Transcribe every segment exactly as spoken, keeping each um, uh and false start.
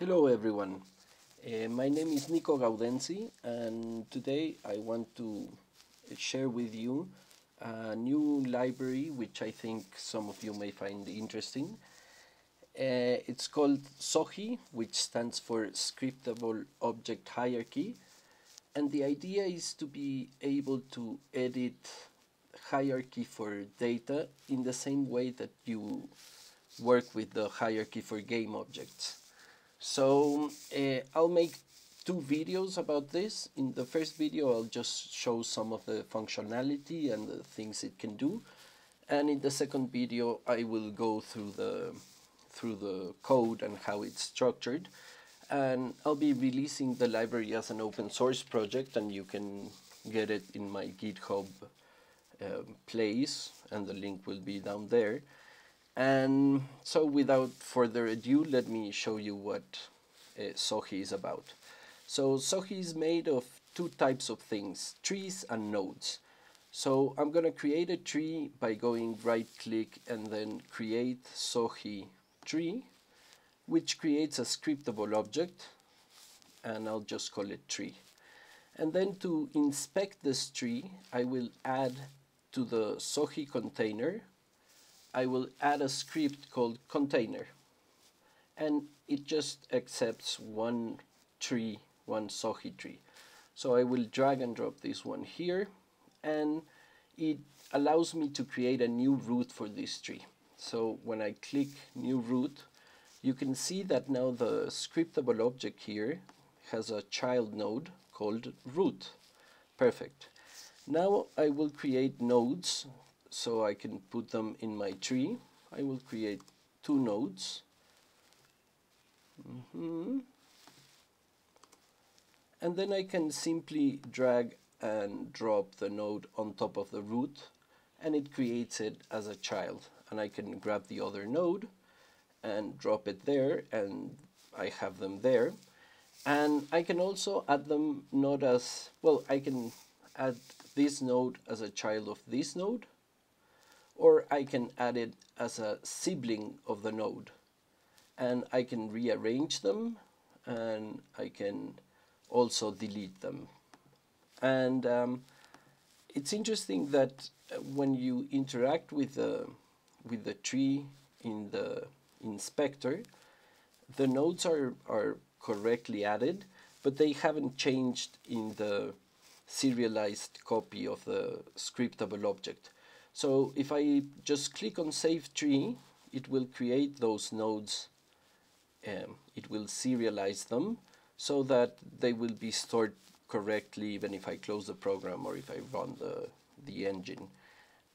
Hello everyone, uh, my name is Nico Gaudenzi and today I want to share with you a new library which I think some of you may find interesting. Uh, it's called SOHI, which stands for Scriptable Object Hierarchy, and the idea is to be able to edit hierarchy for data in the same way that you work with the hierarchy for game objects. So uh, I'll make two videos about this. In the first video I'll just show some of the functionality and the things it can do, and in the second video I will go through the through the code and how it's structured, and I'll be releasing the library as an open source project, and you can get it in my GitHub um, place, and the link will be down there. And so without further ado, let me show you what uh, SOHI is about. So SOHI is made of two types of things, trees and nodes. So I'm going to create a tree by going right click and then create SOHI tree, which creates a scriptable object, and I'll just call it tree. And then to inspect this tree, I will add to the SOHI container, I will add a script called container, and it just accepts one tree, one SOHI tree. So I will drag and drop this one here, and it allows me to create a new root for this tree. So when I click new root, you can see that now the scriptable object here has a child node called root. Perfect. Now I will create nodes, so I can put them in my tree. I will create two nodes. Mm-hmm. And then I can simply drag and drop the node on top of the root, and it creates it as a child. And I can grab the other node and drop it there, and I have them there. And I can also add them not as, well, I can add this node as a child of this node, or I can add it as a sibling of the node, and I can rearrange them, and I can also delete them. And um, it's interesting that when you interact with the with the tree in the inspector, the nodes are are correctly added, but they haven't changed in the serialized copy of the scriptable object. So if I just click on Save Tree, it will create those nodes, um, it will serialize them so that they will be stored correctly even if I close the program or if I run the, the engine.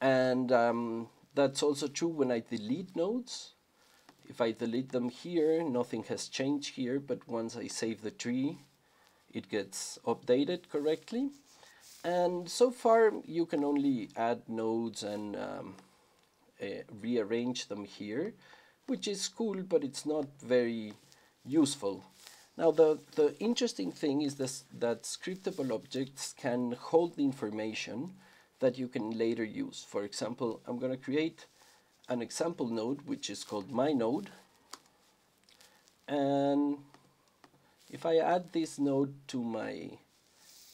And um, that's also true when I delete nodes. If I delete them here, nothing has changed here, but once I save the tree, it gets updated correctly. And so far you can only add nodes and um, uh, rearrange them here, which is cool, but it's not very useful. Now the, the interesting thing is this, that scriptable objects can hold the information that you can later use. For example, I'm going to create an example node which is called my node, and if I add this node to my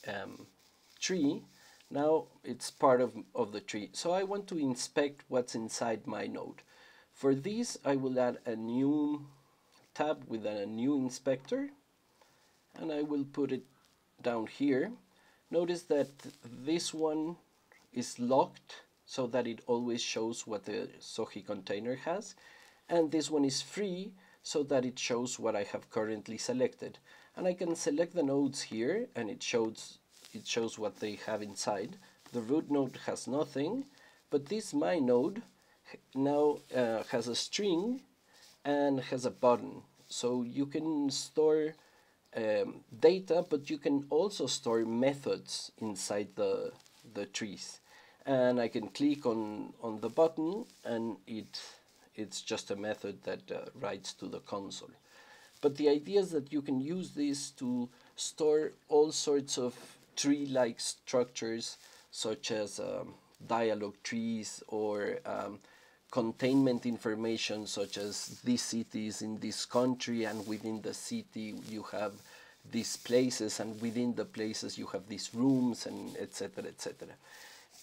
um, tree, now it's part of, of the tree. So I want to inspect what's inside my node. For this I will add a new tab with a new inspector, and I will put it down here. Notice that this one is locked so that it always shows what the SOHI container has, and this one is free so that it shows what I have currently selected. And I can select the nodes here, and it shows It shows what they have inside. The root node has nothing, but this my node now uh, has a string and has a button. So you can store um, data, but you can also store methods inside the, the trees. And I can click on, on the button, and it, it's just a method that uh, writes to the console. But the idea is that you can use this to store all sorts of tree-like structures, such as um, dialogue trees or um, containment information, such as this city is in this country, and within the city you have these places, and within the places you have these rooms, and et cetera, et cetera.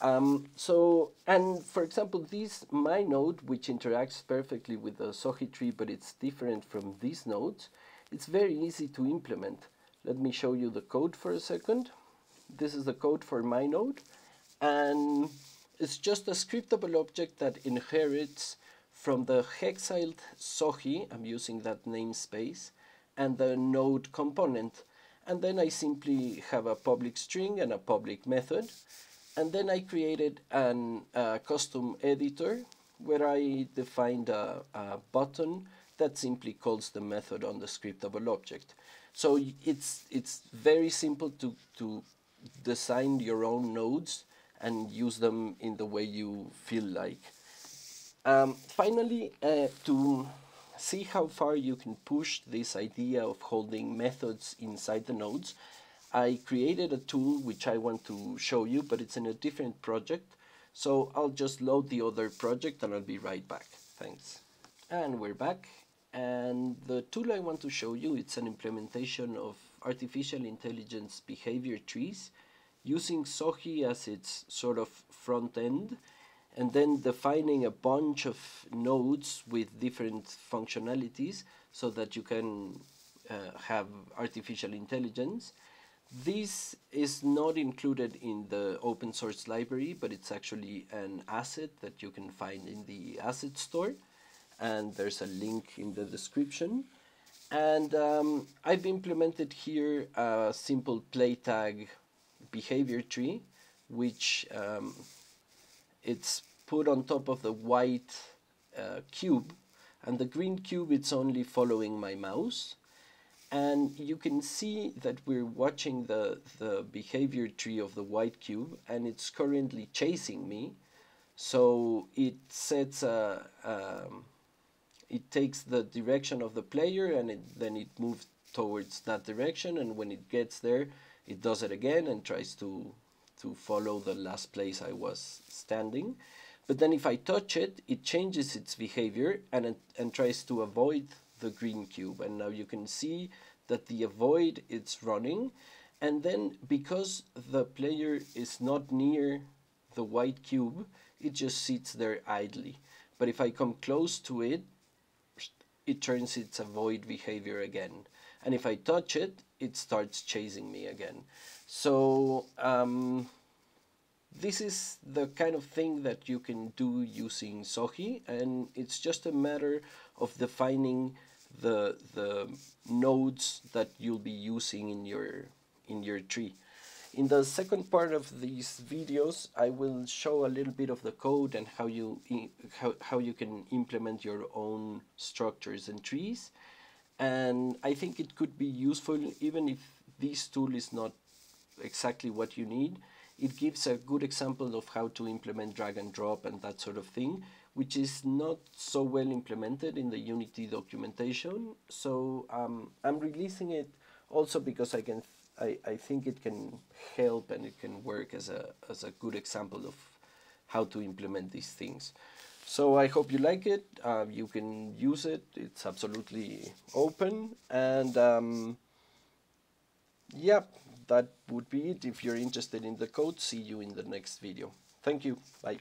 Um, so, and for example, this my node, which interacts perfectly with the SOHI tree, but it's different from these nodes, it's very easy to implement. Let me show you the code for a second. This is the code for my node, and it's just a scriptable object that inherits from the Hexiled SOHI, I'm using that namespace, and the node component. And then I simply have a public string and a public method. And then I created an uh, custom editor where I defined a, a button that simply calls the method on the scriptable object. So it's, it's very simple to, to design your own nodes and use them in the way you feel like. Um, finally, uh, to see how far you can push this idea of holding methods inside the nodes, I created a tool which I want to show you, but it's in a different project. So I'll just load the other project and I'll be right back. Thanks. And we're back. And the tool I want to show you, it's an implementation of artificial intelligence behavior trees using SOHI as its sort of front end, and then defining a bunch of nodes with different functionalities so that you can uh, have artificial intelligence. This is not included in the open source library, but it's actually an asset that you can find in the asset store, and there's a link in the description. And um, I've implemented here a simple play tag behavior tree, which um, it's put on top of the white uh, cube, and the green cube, it's only following my mouse. And you can see that we're watching the, the behavior tree of the white cube, and it's currently chasing me. So it sets a, um, it takes the direction of the player, and it, then it moves towards that direction. And when it gets there, it does it again and tries to, to follow the last place I was standing. But then if I touch it, it changes its behavior and, it, and tries to avoid the green cube. And now you can see that the avoid, it's running. And then because the player is not near the white cube, it just sits there idly. But if I come close to it, it turns its avoid behavior again. And if I touch it, it starts chasing me again. So um, this is the kind of thing that you can do using SOHI, and it's just a matter of defining the the nodes that you'll be using in your in your tree. In the second part of these videos, I will show a little bit of the code and how you how, how you can implement your own structures and trees. And I think it could be useful, even if this tool is not exactly what you need. It gives a good example of how to implement drag and drop and that sort of thing, which is not so well implemented in the Unity documentation. So um, I'm releasing it also because I can I, I think it can help, and it can work as a, as a good example of how to implement these things. So I hope you like it. Uh, you can use it. It's absolutely open. And um, yeah, that would be it. If you're interested in the code, see you in the next video. Thank you. Bye.